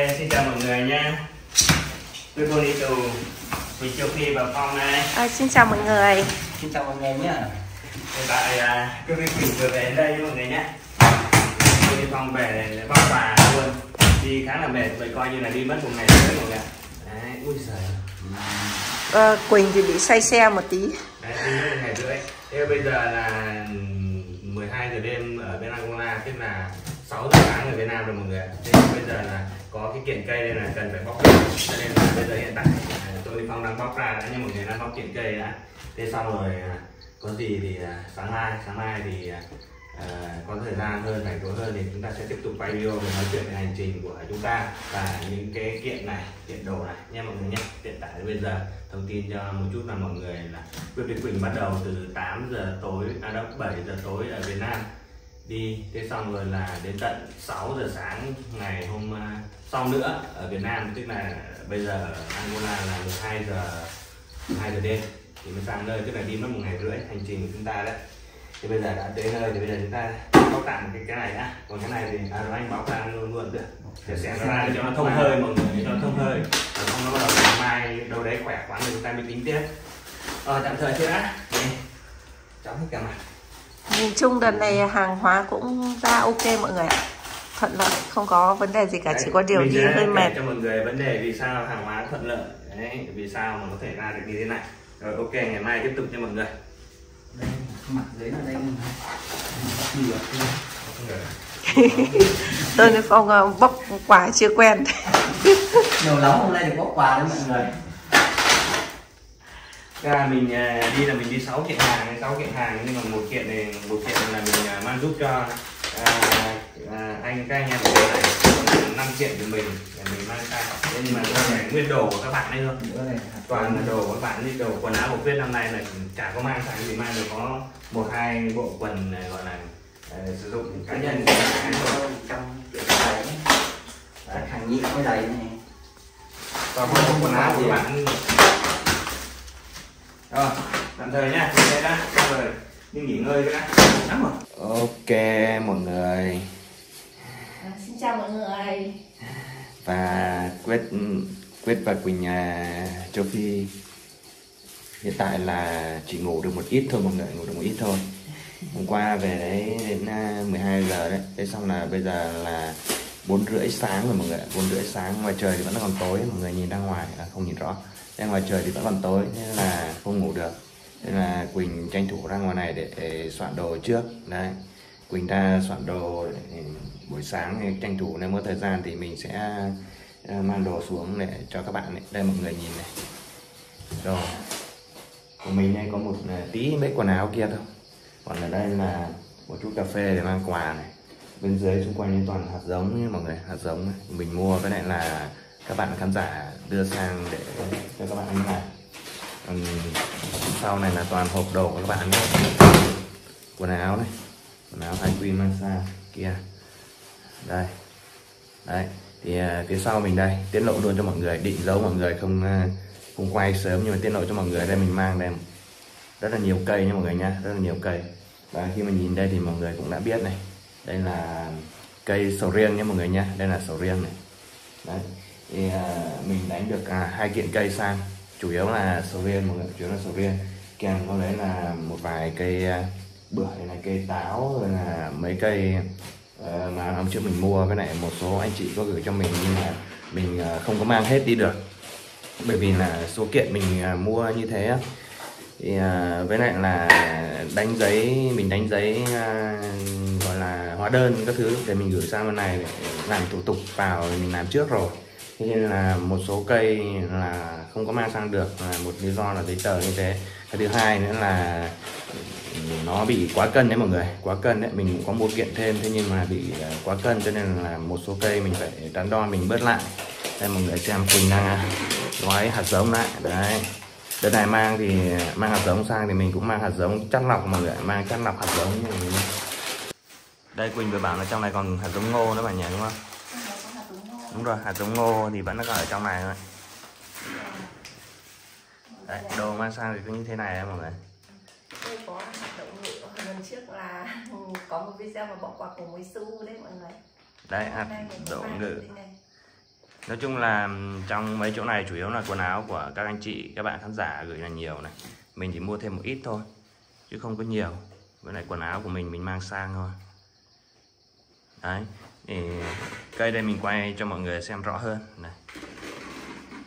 Xin chào mọi người nha. Tôi cô đi từ Quỳnh Châu Phi và Phong này. Xin chào mọi người. Xin chào mọi người nhé. Hiện tại cái Quỳnh vừa về đây mọi người nhé. Tôi đi Phong về để bắt quà luôn. Đi khá là mệt, vậy coi như là đi mất một ngày nữa mọi người. Đấy, ui giời. Quỳnh thì bị say xe một tí. Đấy, đi mất một ngày rưỡi. Thế bây giờ là 12 giờ đêm ở bên Angola, tức là 6 giờ sáng ở Việt Nam rồi mọi người. Thế bây giờ là có cái kiện cây nên là cần phải bóc ra, cho nên là bây giờ hiện tại Tony Phong đang bóc ra đã, nhưng mọi người đang bóc kiện cây đã. Thế xong rồi có gì thì sáng mai thì có thời gian hơn, rảnh rỗi hơn thì chúng ta sẽ tiếp tục quay video để nói chuyện về hành trình của chúng ta và những cái kiện này, kiện đồ này nha mọi người nhé. Hiện tại bây giờ thông tin cho một chút là mọi người là Quyết với Quỳnh bắt đầu từ 7 giờ tối ở Việt Nam đi, thế xong rồi là đến tận 6 giờ sáng ngày hôm sau nữa ở Việt Nam, tức là bây giờ Angola là 2 giờ đêm thì mới sang nơi, tức là đi mất một ngày rưỡi hành trình của chúng ta đấy. Thì bây giờ đã tới nơi thì bây giờ chúng ta bóc tạm cái này đã, còn cái này thì anh bóc ra luôn được để xem nó ra cho nó thông hơi mọi người, cho nó thông hơi, còn không nó bắt đầu mai đâu đấy khỏe quá thì chúng ta mới tính tiếp. Tạm thời chưa đã, chóng hết cả mặt. Nhìn chung đợt này hàng hóa cũng ra ok mọi người ạ, thuận lợi không có vấn đề gì cả. Đấy, chỉ có điều đi hơi mệt cho mọi người vấn đề vì sao hàng hóa thuận lợi đấy, vì sao mà có thể ra được như thế này. Rồi ok, ngày mai tiếp tục cho mọi người. Đây, mặt giấy ở đây Tony Phong bóc quà chưa quen. Nhiều lắm hôm nay được bóc quà đấy mọi người. Là mình đi là mình đi 6 kiện hàng hay 6 kiện hàng, nhưng mà một kiện là mình mang giúp cho các anh em của này, 5 kiện của mình để mình mang ra. Nhưng mà nguyên đồ của các bạn ấy thôi, toàn là đồ của các bạn ấy, đồ quần áo của Quyết năm nay là chả có mang sang gì, mang được có 1-2 bộ quần gọi là sử dụng cá nhân trong hàng nhị cái giày này, còn không quần áo của bạn. Rồi, tạm thời nhá, đây đã, xong rồi, đi nghỉ ngơi cái đã, lắm rồi. Ok, mọi người. Xin chào mọi người. Và Quyết và Quỳnh Châu Phi hiện tại là chỉ ngủ được một ít thôi mọi người, ngủ được một ít thôi. Hôm qua về đấy đến 12 giờ đấy, thế xong là bây giờ là 4:30 sáng rồi mọi người, 4:30 sáng, ngoài trời thì vẫn còn tối, mọi người nhìn ra ngoài, không nhìn rõ. Ra ngoài trời thì vẫn còn tối nên là không ngủ được, nên là Quỳnh tranh thủ ra ngoài này để soạn đồ trước đấy. Quỳnh ra soạn đồ để buổi sáng tranh thủ, nếu có thời gian thì mình sẽ mang đồ xuống để cho các bạn này. Đây mọi người nhìn này, đồ của mình đây có một tí mấy quần áo kia thôi, còn ở đây là một chút cà phê để mang quà này. Bên dưới xung quanh toàn hạt giống nhé mọi người, hạt giống này. Mình mua cái này là các bạn khán giả đưa sang để cho các bạn ăn hàng. Sau này là toàn hộp đồ của các bạn nhé. Quần áo này, quần áo Thái Quy mang sang kia. Đây, đấy. Thì phía sau mình đây, tiết lộ luôn cho mọi người, định giấu mọi người không quay sớm, nhưng mà tiết lộ cho mọi người. Đây mình mang đây rất là nhiều cây nha mọi người nha, rất là nhiều cây. Và khi mà nhìn đây thì mọi người cũng đã biết này, đây là cây sầu riêng nha mọi người nha, đây là sầu riêng này. Đấy. Thì mình đánh được 2 kiện cây sang, chủ yếu là sầu riêng mọi người, chủ yếu là sầu riêng, kèm có đấy là một vài cây bưởi này, cây táo, rồi là mấy cây mà hôm trước mình mua, với lại một số anh chị có gửi cho mình, nhưng mà mình không có mang hết đi được, bởi vì là số kiện mình mua như thế thì với lại là đánh giấy, mình đánh giấy gọi là hóa đơn các thứ để mình gửi sang bên này để làm thủ tục vào, mình làm trước rồi. Thế nên là một số cây là không có mang sang được, là một lý do là giấy tờ như thế. Cái thứ hai nữa là nó bị quá cân đấy mọi người, quá cân đấy. Mình cũng có một kiện thêm, thế nhưng mà bị quá cân cho nên là một số cây mình phải đắn đo mình bớt lại. Đây mọi người xem, Quỳnh đang gói hạt giống lại đấy. Đợt này mang thì mang hạt giống sang thì mình cũng mang hạt giống chắt lọc mọi người, mang chắt lọc hạt giống như mình. Đây Quỳnh vừa bảo là trong này còn hạt giống ngô nữa bà nhỉ, đúng không? Đúng rồi, hạt giống ngô thì vẫn còn ở trong này thôi. Đấy, đồ mang sang thì cứ như thế này em mọi người. Tôi có hạt đậu ngựa, lần trước là có một video mà bỏ quà của muối su đấy mọi người. Đấy, hạt đậu ngựa. Nói chung là trong mấy chỗ này chủ yếu là quần áo của các anh chị, các bạn khán giả gửi là nhiều này. Mình chỉ mua thêm một ít thôi, chứ không có nhiều. Với lại quần áo của mình mang sang thôi. Đấy, thì cây đây mình quay cho mọi người xem rõ hơn này.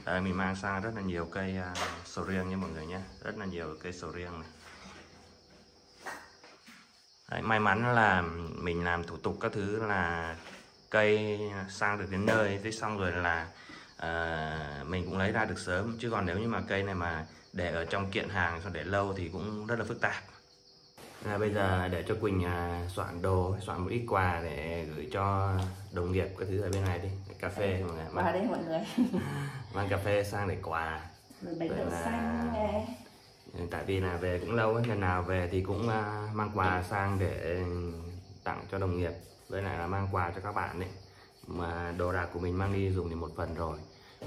Đấy, mình mang sang rất là nhiều cây sầu riêng nha mọi người nhé. Rất là nhiều cây sầu riêng này. Đấy, may mắn là mình làm thủ tục các thứ là cây sang được đến nơi, thế xong rồi là mình cũng lấy ra được sớm. Chứ còn nếu như mà cây này mà để ở trong kiện hàng xong để lâu thì cũng rất là phức tạp. Là bây giờ để cho Quỳnh soạn đồ, soạn một ít quà để gửi cho đồng nghiệp các thứ ở bên này đi. Cà phê mọi người. Mang, đấy mọi người. Mang cà phê sang để quà. Bánh đậu xanh. Tại vì là về cũng lâu ấy, lần nào về thì cũng mang quà sang để tặng cho đồng nghiệp. Với lại là mang quà cho các bạn ấy. Mà đồ đạc của mình mang đi dùng thì một phần rồi.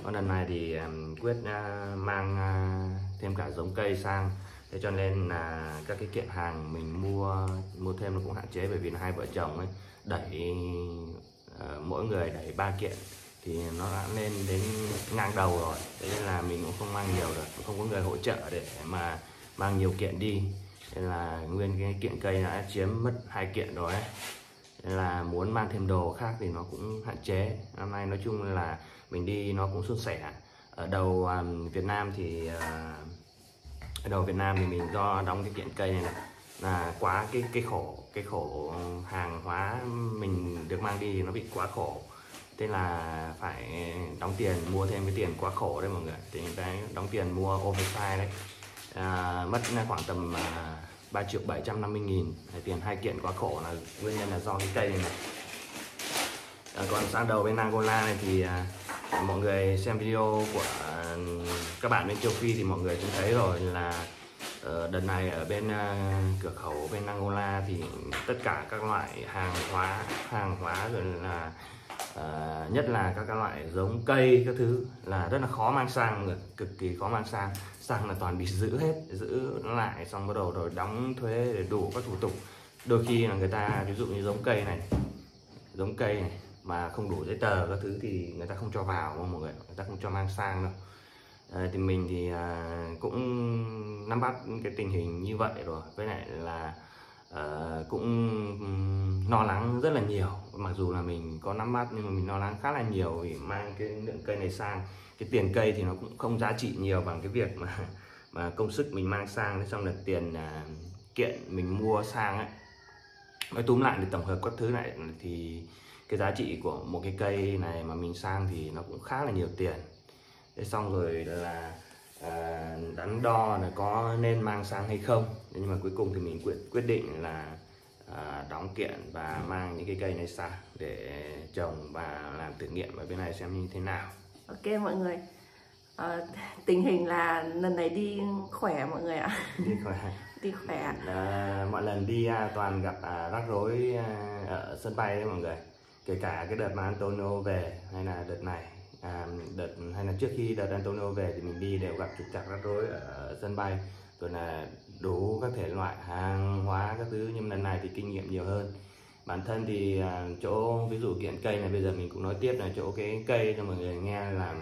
Còn lần này thì Quyết mang thêm cả giống cây sang. Thế cho nên là các cái kiện hàng mình mua thêm nó cũng hạn chế, bởi vì là hai vợ chồng ấy đẩy mỗi người đẩy 3 kiện thì nó đã lên đến ngang đầu rồi. Thế nên là mình cũng không mang nhiều được, không có người hỗ trợ để mà mang nhiều kiện đi. Nên là nguyên cái kiện cây đã chiếm mất 2 kiện rồi ấy. Nên là muốn mang thêm đồ khác thì nó cũng hạn chế. Năm nay nói chung là mình đi nó cũng suôn sẻ. Ở đầu Việt Nam thì mình do đóng cái kiện cây này là quá cái khổ hàng hóa mình được mang đi nó bị quá khổ, thế là phải đóng tiền mua thêm cái tiền quá khổ đấy mọi người. Thì người ta đóng tiền mua oversize đấy, mất khoảng tầm 3.750.000 tiền 2 kiện quá khổ, là nguyên nhân là do cái cây này, còn sang đầu bên Angola này thì mọi người xem video của các bạn bên Châu Phi thì mọi người cũng thấy rồi là đợt này ở bên cửa khẩu bên Angola thì tất cả các loại hàng hóa rồi là nhất là các loại giống cây các thứ là rất là khó mang sang, cực kỳ khó mang sang là toàn bị giữ hết, giữ lại xong bắt đầu rồi đóng thuế để đủ các thủ tục. Đôi khi là người ta ví dụ như giống cây này mà không đủ giấy tờ các thứ thì người ta không cho vào đâu mọi người, người ta không cho mang sang đâu. Thì mình thì cũng nắm bắt cái tình hình như vậy rồi, với lại là cũng lo lắng rất là nhiều. Mặc dù là mình có nắm bắt nhưng mà mình lo lắng khá là nhiều, vì mang cái lượng cây này sang cái tiền cây thì nó cũng không giá trị nhiều bằng cái việc mà công sức mình mang sang, xong là tiền kiện mình mua sang ấy. Nói túm lại thì tổng hợp các thứ lại thì cái giá trị của một cái cây này mà mình sang thì nó cũng khá là nhiều tiền. Thế xong rồi là đắn đo là có nên mang sang hay không. Nhưng mà cuối cùng thì mình quyết định là đóng kiện và mang những cái cây này sang để trồng và làm thử nghiệm ở bên này xem như thế nào. Ok mọi người, tình hình là lần này đi khỏe mọi người ạ. Đi khỏe. Đi khỏe. Mọi lần đi toàn gặp rắc rối ở sân bay đấy mọi người. Kể cả cái đợt mà Antonio về hay là đợt này, hay là trước khi đợt Antonio về thì mình đi đều gặp trục trặc rắc rối ở sân bay, rồi là đủ các thể loại hàng hóa các thứ. Nhưng lần này thì kinh nghiệm nhiều hơn. Bản thân thì chỗ ví dụ kiện cây này, bây giờ mình cũng nói tiếp là chỗ cái cây cho mọi người nghe, là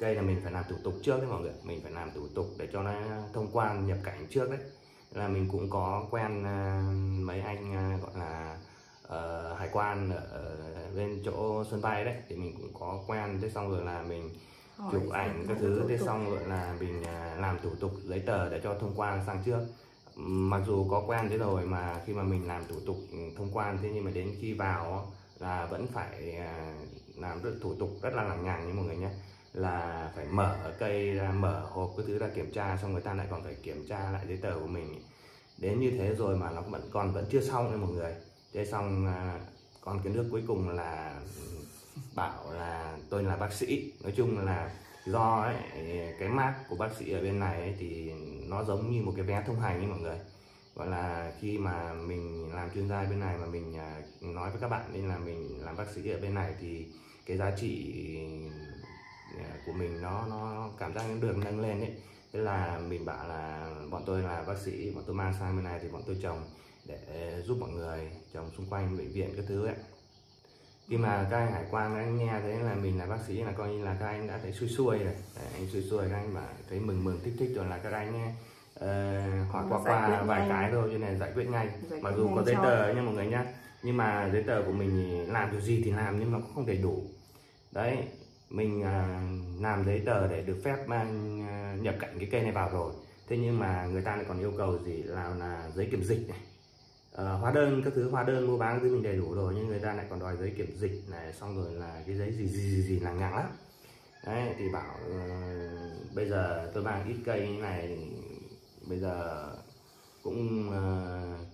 cây là mình phải làm thủ tục trước đấy mọi người. Mình phải làm thủ tục để cho nó thông quan nhập cảnh trước đấy. Là mình cũng có quen mấy anh gọi là hải quan ở bên chỗ sân bay đấy, thì mình cũng có quen. Thế xong rồi là mình chụp ảnh các thứ, thế xong rồi là mình làm thủ tục giấy tờ để cho thông quan sang trước. Mặc dù có quen thế rồi mà khi mà mình làm thủ tục thông quan, thế nhưng mà đến khi vào là vẫn phải làm thủ tục rất là lằng nhằng như mọi người nhé. Là phải mở cây ra, mở hộp cái thứ ra kiểm tra, xong người ta lại còn phải kiểm tra lại giấy tờ của mình. Đến như thế rồi mà nó vẫn chưa xong đấy mọi người. Thế xong còn cái nước cuối cùng là bảo là tôi là bác sĩ. Nói chung là do ấy, cái mác của bác sĩ ở bên này ấy, thì nó giống như một cái vé thông hành ấy mọi người. Gọi là khi mà mình làm chuyên gia bên này mà mình nói với các bạn nên là mình làm bác sĩ ở bên này thì cái giá trị của mình nó cảm giác những đường nâng lên ấy. Thế là mình bảo là bọn tôi là bác sĩ, bọn tôi mang sang bên này thì bọn tôi trồng để giúp mọi người trồng xung quanh bệnh viện các thứ ấy. Khi mà các anh hải quan đã nghe thấy là mình là bác sĩ là coi như là các anh đã thấy xuôi xuôi rồi. Đấy, anh xuôi xuôi các anh mà thấy mừng thích thích rồi là các anh nghe hỏi qua vài cái thôi cho nên giải quyết ngay. Mặc dù có giấy tờ nha mọi người nhá, nhưng mà giấy tờ của mình làm điều gì thì làm nhưng mà cũng không đầy đủ. Đấy, mình làm giấy tờ để được phép nhập cảnh cái cây này vào rồi. Thế nhưng mà người ta lại còn yêu cầu gì là giấy kiểm dịch này, hóa đơn các thứ, hóa đơn mua bán thì mình đầy đủ rồi nhưng người ta lại còn đòi giấy kiểm dịch này, xong rồi là cái giấy gì là ngắn lắm. Đấy thì bảo bây giờ tôi mang ít cây như này, bây giờ cũng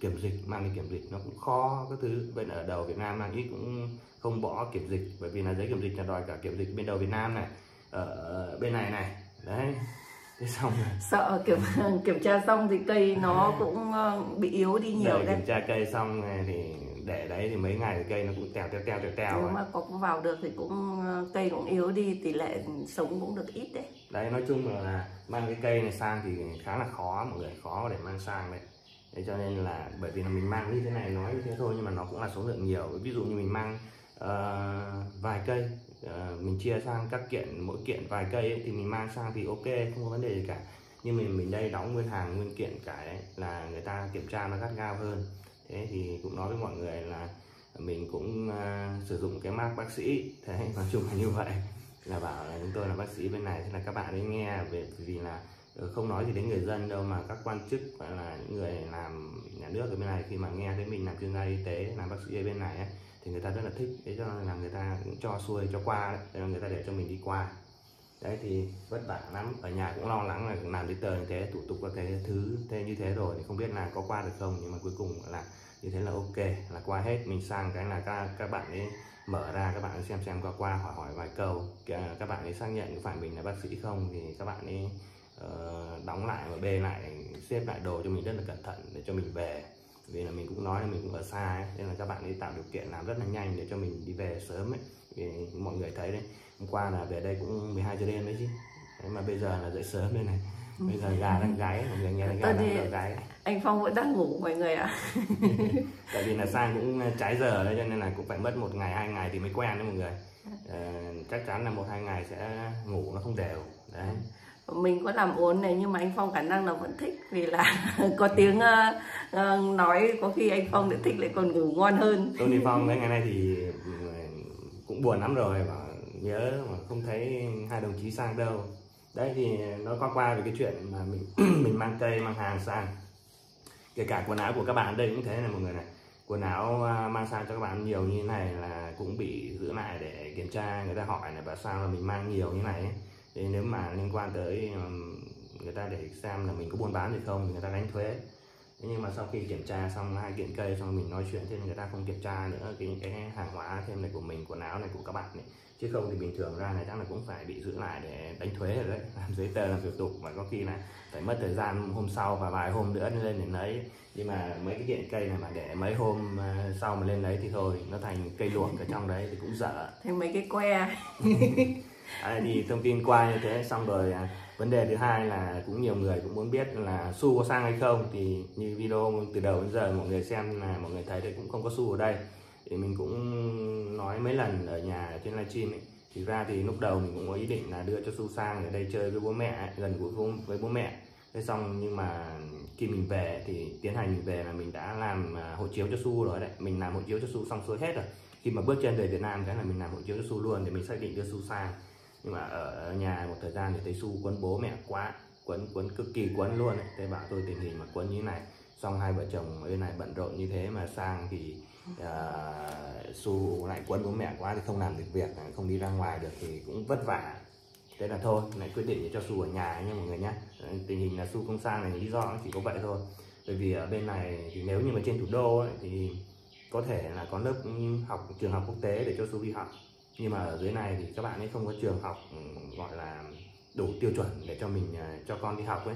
kiểm dịch, mang đi kiểm dịch nó cũng khó các thứ. Bên ở đầu Việt Nam mang ít cũng không bỏ kiểm dịch, bởi vì là giấy kiểm dịch là đòi cả kiểm dịch bên đầu Việt Nam này, ở bên này này. Đấy, thế xong rồi sợ kiểm tra xong thì cây nó cũng bị yếu đi nhiều đấy. Kiểm tra cây xong thì để đấy thì mấy ngày thì cây nó cũng tèo. Nếu mà có vào được thì cũng cây cũng yếu đi, tỷ lệ sống cũng được ít đấy. Đấy, nói chung là mang cái cây này sang thì khá là khó mọi người, khó để mang sang đấy. Đấy cho nên là bởi vì là mình mang như thế này, nói như thế thôi nhưng mà nó cũng là số lượng nhiều. Ví dụ như mình mang vài cây, mình chia sang các kiện, mỗi kiện vài cây ấy, thì mình mang sang thì ok, không có vấn đề gì cả. Nhưng mình đây đóng nguyên hàng nguyên kiện cả đấy, là người ta kiểm tra nó gắt gao hơn. Thế thì cũng nói với mọi người là mình cũng sử dụng cái mác bác sĩ, thế nói chung là như vậy, là bảo là chúng tôi là bác sĩ bên này, thế là các bạn ấy nghe. Vì là không nói gì đến người dân đâu mà các quan chức hoặc là những người làm nhà nước ở bên này, khi mà nghe thấy mình làm chuyên gia y tế, làm bác sĩ ở bên này ấy, thì người ta rất là thích. Thế cho nên là người ta cũng cho xuôi cho qua đấy. Thế là người ta để cho mình đi qua. Đấy thì vất vả lắm, ở nhà cũng lo lắng là làm giấy tờ như thế, thủ tục các cái thứ thế như thế rồi thì không biết là có qua được không, nhưng mà cuối cùng là như thế là ok, là qua hết. Mình sang cái là các bạn ấy mở ra, các bạn ấy xem qua hỏi vài câu, các bạn ấy xác nhận có phải mình là bác sĩ không thì các bạn ấy đóng lại và bê lại, xếp lại đồ cho mình rất là cẩn thận để cho mình về. Vì là mình cũng nói là mình cũng ở xa ấy, nên là các bạn ấy tạo điều kiện làm rất là nhanh để cho mình đi về sớm ấy. Vì mọi người thấy đấy, hôm qua là về đây cũng 12 giờ đêm đấy chứ. Thế mà bây giờ là dậy sớm đây này. Bây giờ gà đang gáy, mọi người nghe thấy gà đang gáy. Anh Phong vẫn đang ngủ mọi người ạ. Tại vì là sang cũng trái giờ đấy cho nên là cũng phải mất 1 ngày 2 ngày thì mới quen đấy mọi người. Chắc chắn là 1-2 ngày sẽ ngủ nó không đều. Đấy. Mình có làm ốm này nhưng mà anh Phong khả năng là vẫn thích, vì là có tiếng nói, có khi anh Phong lại thích lại còn ngủ ngon hơn. Tony Phong đấy ngày nay thì cũng buồn lắm rồi, mà nhớ mà không thấy hai đồng chí sang đâu. Đấy thì nó qua về cái chuyện mà mình mang cây mang hàng sang, kể cả quần áo của các bạn đây cũng thế này mọi người này. Quần áo mang sang cho các bạn nhiều như thế này là cũng bị giữ lại để kiểm tra, người ta hỏi là bà sao là mình mang nhiều như này ấy. Thì nếu mà liên quan tới người ta để xem là mình có buôn bán gì không thì người ta đánh thuế. Thế nhưng mà sau khi kiểm tra xong 2 kiện cây xong mình nói chuyện thêm, người ta không kiểm tra nữa cái hàng hóa thêm này của mình, quần áo này của các bạn này. Chứ không thì bình thường ra này chắc là cũng phải bị giữ lại để đánh thuế rồi đấy, làm giấy tờ làm thủ tục mà có khi là phải mất thời gian hôm sau và vài hôm nữa lên để lấy. Nhưng mà mấy cái kiện cây này mà để mấy hôm sau mà lên lấy thì thôi, nó thành cây luộc ở trong đấy thì cũng dở. Thêm mấy cái que. Thì thông tin qua như thế xong rồi. Vấn đề thứ hai là cũng nhiều người cũng muốn biết là Su có sang hay không, thì như video từ đầu đến giờ mọi người xem là mọi người thấy đấy, cũng không có Su ở đây. Thì mình cũng nói mấy lần ở nhà trên livestream ấy, thì ra thì lúc đầu mình cũng có ý định là đưa cho Su sang ở đây chơi với bố mẹ ấy, gần gũi với bố mẹ. Thế xong nhưng mà khi mình về thì tiến hành mình về là mình đã làm hộ chiếu cho Su rồi đấy, mình làm hộ chiếu cho Su xong xuôi hết rồi. Khi mà bước chân về Việt Nam cái là mình làm hộ chiếu cho Su luôn để mình xác định đưa Su sang. Nhưng mà ở nhà một thời gian thì thấy Su quấn bố mẹ quá, quấn cực kỳ quấn luôn ấy. Thế bảo tôi tình hình mà quấn như thế này, xong hai vợ chồng bên này bận rộn như thế mà sang thì Su lại quấn bố mẹ quá thì không làm được việc, không đi ra ngoài được thì cũng vất vả. Thế là thôi, lại quyết định cho Su ở nhà nha mọi người nhé. Tình hình là Su không sang này lý do chỉ có vậy thôi. Bởi vì ở bên này thì nếu như mà trên thủ đô ấy, thì có thể là có lớp học, trường học quốc tế để cho Su đi học. Nhưng mà ở dưới này thì các bạn ấy không có trường học gọi là đủ tiêu chuẩn để cho mình cho con đi học ấy,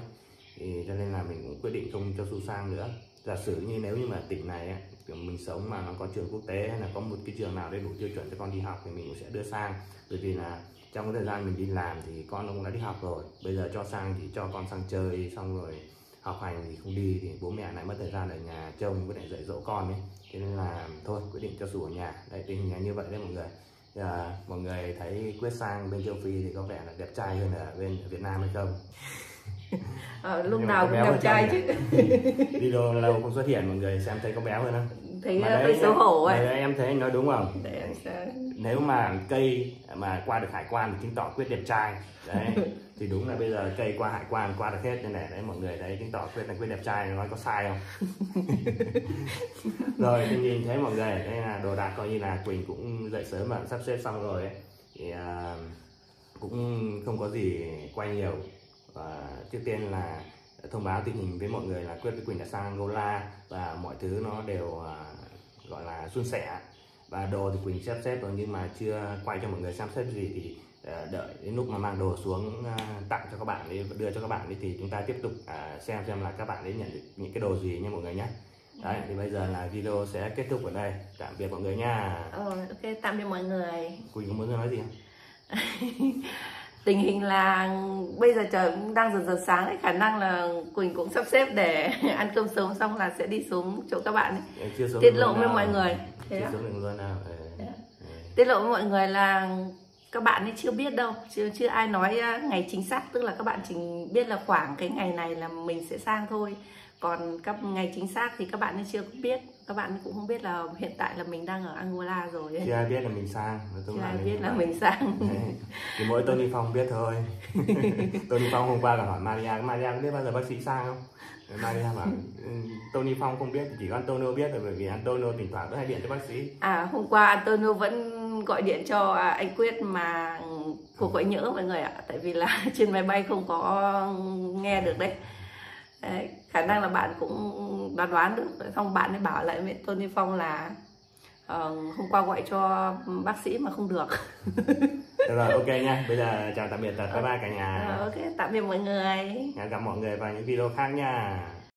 thì cho nên là mình cũng quyết định không cho Su sang nữa. Giả sử như nếu như mà tỉnh này ấy, mình sống mà nó có trường quốc tế hay là có một cái trường nào đấy đủ tiêu chuẩn cho con đi học thì mình cũng sẽ đưa sang. Bởi vì là trong cái thời gian mình đi làm thì con nó cũng đã đi học rồi, bây giờ cho sang thì cho con sang chơi xong rồi học hành thì không đi thì bố mẹ lại mất thời gian ở nhà trông với lại dạy dỗ con ấy, thế nên là thôi quyết định cho sủ ở nhà. Đấy, tình hình là như vậy đấy mọi người. Mọi người thấy Quyết sang bên Châu Phi thì có vẻ là đẹp trai hơn ở bên Việt Nam hay không? Lúc nào cũng đẹp trai chứ. Đi đâu lâu không xuất hiện, mọi người xem thấy có béo hơn không? Thấy hơi xấu hổ ấy. Em thấy anh nói đúng không? Nếu mà cây mà qua được hải quan thì chứng tỏ Quyết đẹp trai. Đấy. Thì đúng là bây giờ cây qua hải quan qua được hết nên này đấy mọi người đấy, chứng tỏ Quyết là Quyết đẹp trai, nói có sai không? Rồi nhìn thấy mọi người đây là đồ đạc coi như là Quỳnh cũng dậy sớm mà sắp xếp xong rồi ấy. Thì cũng không có gì quay nhiều. Trước tiên là thông báo tình hình với mọi người là Quyết với Quỳnh đã sang Angola và mọi thứ nó đều gọi là suôn sẻ, và đồ thì Quỳnh sắp xếp rồi nhưng mà chưa quay cho mọi người xem xếp gì, thì đợi đến lúc mà mang đồ xuống tặng cho các bạn ấy, đưa cho các bạn ấy, thì chúng ta tiếp tục xem là các bạn ấy nhận được những cái đồ gì nha mọi người nhé. Đấy, thì bây giờ là video sẽ kết thúc ở đây. Tạm biệt mọi người nha. Ok, tạm biệt mọi người. Quỳnh có muốn nói gì không? Tình hình là bây giờ trời cũng đang dần dần sáng ấy. Khả năng là Quỳnh cũng sắp xếp để ăn cơm sớm xong là sẽ đi xuống chỗ các bạn ấy. Tiết lộ với mọi người. Tiết lộ với mọi người là các bạn ấy chưa biết đâu, chưa ai nói ngày chính xác, tức là các bạn chỉ biết là khoảng cái ngày này là mình sẽ sang thôi, còn các ngày chính xác thì các bạn ấy chưa biết, các bạn cũng không biết là hiện tại là mình đang ở Angola rồi ấy. Chưa ai biết là mình sang, chưa ai biết là mình sang thì mỗi Tony Phong biết thôi. Tony Phong hôm qua là hỏi Maria có biết bao giờ bác sĩ sang không? Maria bảo Tony Phong không biết, chỉ có Antonio biết rồi, bởi vì Antonio thỉnh thoảng vẫn hay điện cho bác sĩ. Hôm qua Antonio vẫn gọi điện cho anh Quyết mà cuộc gọi nhỡ mọi người ạ, tại vì là trên máy bay không có nghe được đấy. Đấy, khả năng là bạn cũng đoán được. Xong bạn ấy bảo lại với Tony Phong là hôm qua gọi cho bác sĩ mà không được. Được rồi, ok nha, bây giờ chào tạm biệt, bye bye cả nhà. Ok, tạm biệt mọi người, hẹn gặp mọi người vào những video khác nha.